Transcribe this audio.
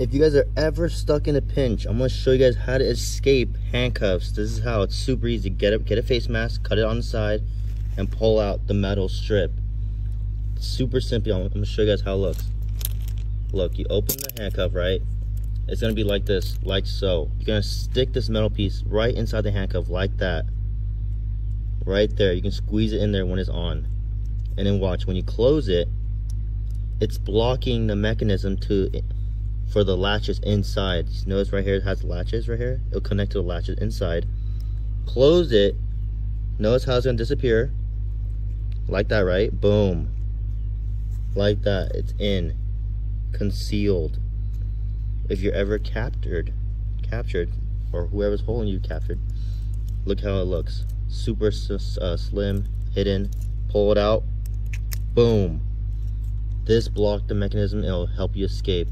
If you guys are ever stuck in a pinch, I'm gonna show you guys how to escape handcuffs. This is how. It's super easy. Get a face mask, cut it on the side, and pull out the metal strip. It's super simple. I'm gonna show you guys how it looks. Look, you open the handcuff, right? It's gonna be like this, like so. You're gonna stick this metal piece right inside the handcuff, like that. Right there. You can squeeze it in there when it's on. And then watch, when you close it, it's blocking the mechanism for the latches inside. You notice right here it has latches right here. It'll connect to the latches inside. Close it. Notice how it's gonna disappear. Like that, right? Boom. Like that. It's in. Concealed. If you're ever captured, or whoever's holding you captured, look how it looks. Super slim, hidden. Pull it out. Boom. This blocked the mechanism. It'll help you escape.